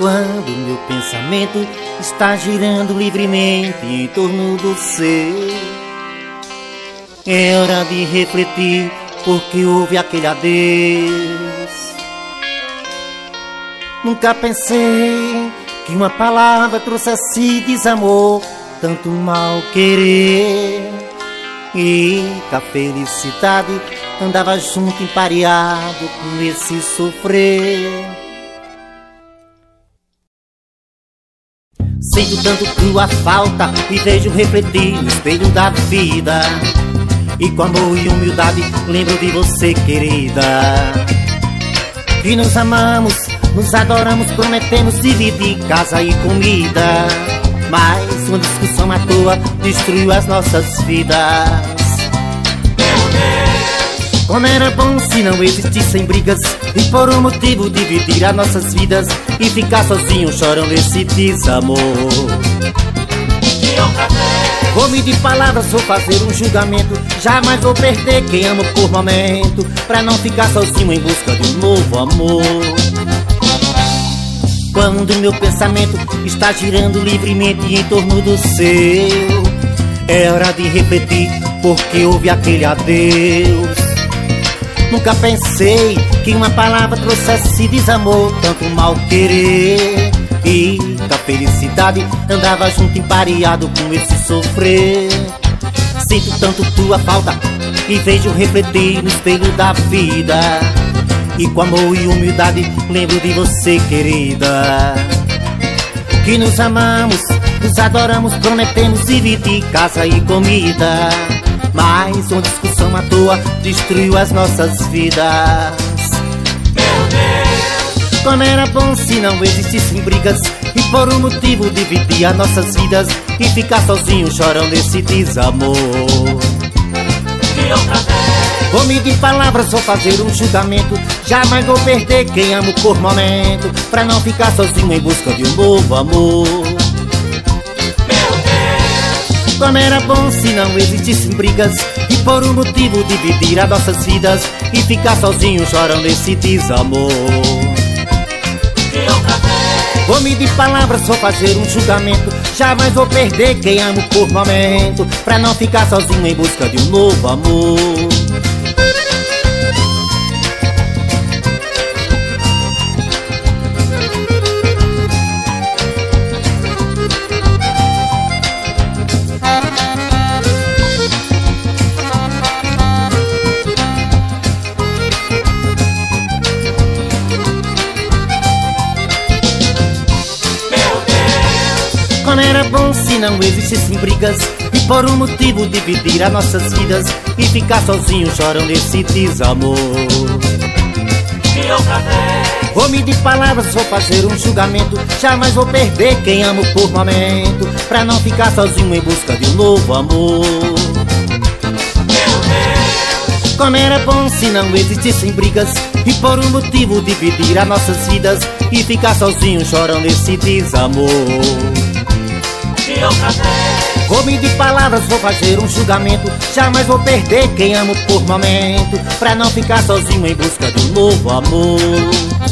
quando meu pensamento está girando livremente em torno do seu. É hora de refletir, porque houve aquele adeus. Nunca pensei que uma palavra trouxesse desamor, tanto mal querer. E a felicidade andava junto, empareado com esse sofrer. Sinto tanto tua falta e vejo refletir no espelho da vida. E com amor e humildade lembro de você, querida. E nos amamos, nos adoramos, prometemos dividir casa e comida. Mas uma discussão à toa destruiu as nossas vidas. Meu Deus! Como era bom se não existissem brigas, e por um motivo dividir as nossas vidas e ficar sozinho chorando esse desamor. Vou-me de palavras, vou fazer um julgamento. Jamais vou perder quem amo por momento, pra não ficar sozinho em busca de um novo amor. Quando meu pensamento está girando livremente em torno do seu, é hora de repetir, porque houve aquele adeus. Nunca pensei que uma palavra trouxesse desamor, tanto mal querer. E a felicidade andava junto, empareado com esse sofrer. Sinto tanto tua falta e vejo refletir no espelho da vida. E com amor e humildade lembro de você, querida. Que nos amamos, nos adoramos, prometemos dividir casa e comida. Mas uma discussão à toa destruiu as nossas vidas. Meu Deus! Como era bom se não existissem brigas, e por um motivo dividir as nossas vidas e ficar sozinho chorando esse desamor. Que outra vez? Vou-me de palavras, vou fazer um julgamento. Jamais vou perder quem amo por momento, pra não ficar sozinho em busca de um novo amor. Meu Deus! Como era bom se não existissem brigas, e por um motivo dividir as nossas vidas e ficar sozinho chorando esse desamor. Vou-me de palavras, vou fazer um julgamento. Jamais vou perder quem amo por momento, pra não ficar sozinho em busca de um novo amor. Não existissem brigas, e por um motivo dividir as nossas vidas e ficar sozinho chorando esse desamor. Vou-me de palavras, vou fazer um julgamento. Jamais vou perder quem amo por momento, pra não ficar sozinho em busca de um novo amor. Como era bom se não existissem brigas, e por um motivo dividir as nossas vidas e ficar sozinho chorando esse desamor. Vou-me de palavras, vou fazer um julgamento. Jamais vou perder quem amo por momento, pra não ficar sozinho em busca de um novo amor.